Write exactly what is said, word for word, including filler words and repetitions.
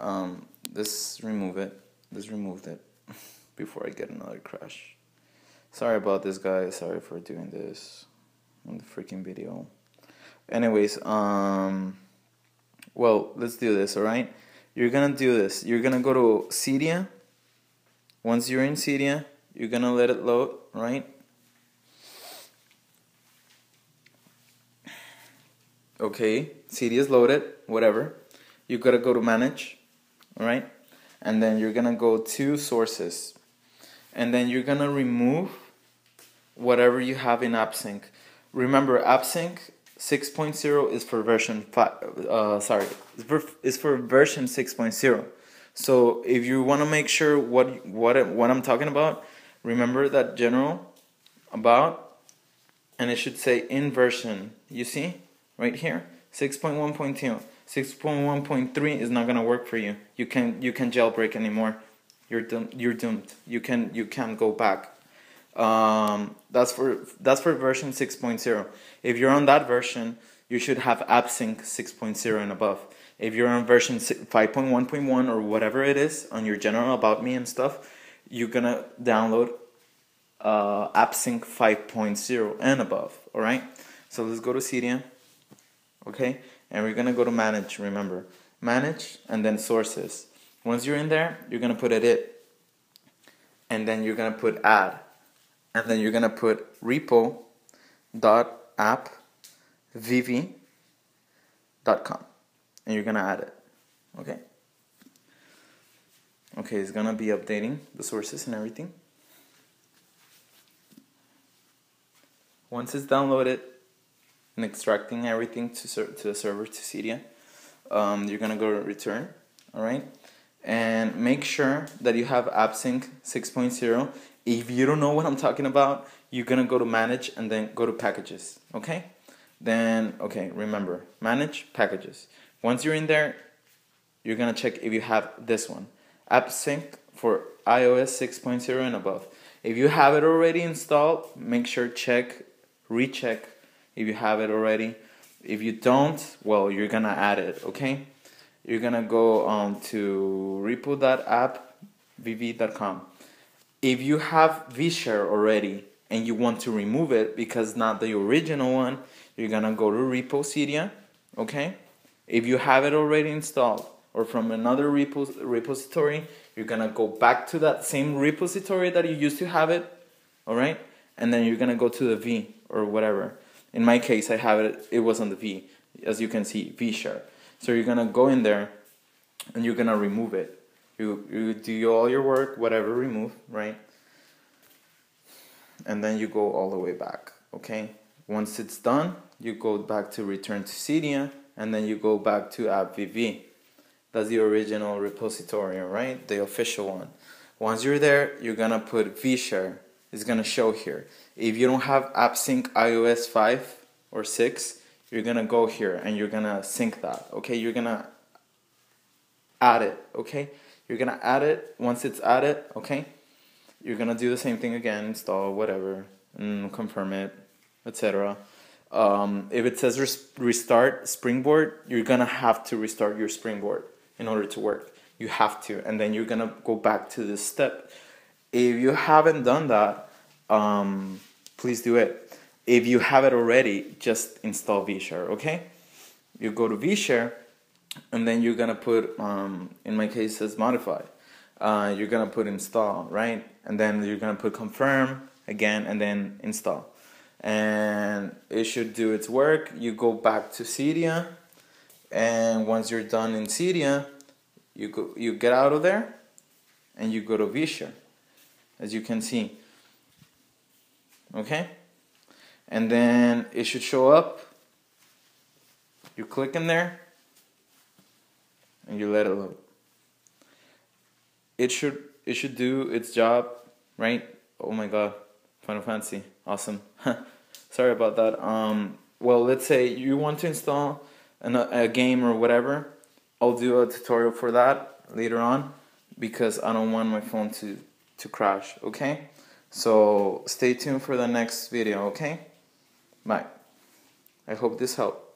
Um, let's remove it. Let's remove it before I get another crash. Sorry about this, guys. Sorry for doing this on the freaking video. Anyways, um, well, let's do this. All right, you're gonna do this. You're gonna go to Cydia. Once you're in Cydia, you're gonna let it load, right? Okay, Cydia is loaded. Whatever, you gotta go to manage, all right? And then you're gonna go to sources, and then you're gonna remove whatever you have in AppSync. Remember, AppSync six point zero is for version five. Uh, sorry, it's for, it's for version six point zero. So if you want to make sure what what what I'm talking about, remember that general about, and it should say in version. You see right here, six point one point two. six point one point three is not gonna work for you. You can you can jailbreak anymore. You're doomed. You're doomed. You can you can't go back. Um, that's for that's for version six point zero. If you're on that version, you should have AppSync six point zero and above. If you're on version five point one point one or whatever it is on your general about me and stuff, you're gonna download uh, AppSync five point zero and above. All right. So let's go to Cydia. Okay, and we're gonna go to manage. Remember, manage and then sources. Once you're in there, you're gonna put edit, and then you're gonna put add, and then you're gonna put repo dot app v v dot com, and you're gonna add it. Okay. Okay, it's gonna be updating the sources and everything. Once it's downloaded and extracting everything to ser to the server to Cydia, um, you're gonna go to return, all right, and make sure that you have AppSync six point zero. If you don't know what I'm talking about, you're gonna go to manage and then go to packages, okay? Then okay, remember, manage packages. Once you're in there, you're gonna check if you have this one, AppSync for iOS six point zero and above. If you have it already installed, make sure check, recheck. If you have it already, if you don't, well, you're gonna add it, okay? You're gonna go um, to repo dot app v v dot com. If you have vShare already and you want to remove it because not the original one, you're gonna go to repo Cydia, okay? If you have it already installed or from another repos repository, you're gonna go back to that same repository that you used to have it, all right? And then you're gonna go to the V or whatever. In my case, I have it, it was on the V, as you can see, vShare. So you're gonna go in there and you're gonna remove it. You, you do all your work, whatever, remove, right? And then you go all the way back, okay? Once it's done, you go back to return to Cydia, and then you go back to AppVV. That's the original repository, right? The official one. Once you're there, you're gonna put vShare. It's gonna show here. If you don't have AppSync iOS five or six, you're gonna go here and you're gonna sync that. Okay, you're gonna add it. Okay, you're gonna add it. Once it's added, okay, you're gonna do the same thing again. Install whatever, and confirm it, et cetera. Um, if it says res restart Springboard, you're gonna have to restart your Springboard in order to work. You have to, and then you're gonna go back to this step. If you haven't done that, um, please do it. If you have it already, just install vShare, okay? You go to vShare, and then you're gonna put, um, in my case, it says modify. Uh, you're gonna put install, right? And then you're gonna put confirm again, and then install. And it should do its work. You go back to Cydia, and once you're done in Cydia, you go, you get out of there, and you go to vShare, as you can see, okay? And then it should show up. You click in there and you let it load. It should it should do its job, right? Oh my god, Final Fantasy, awesome. Sorry about that. Um, well, let's say you want to install an, a game or whatever. I'll do a tutorial for that later on because I don't want my phone to to crash, okay? So stay tuned for the next video, okay? Bye. I hope this helped.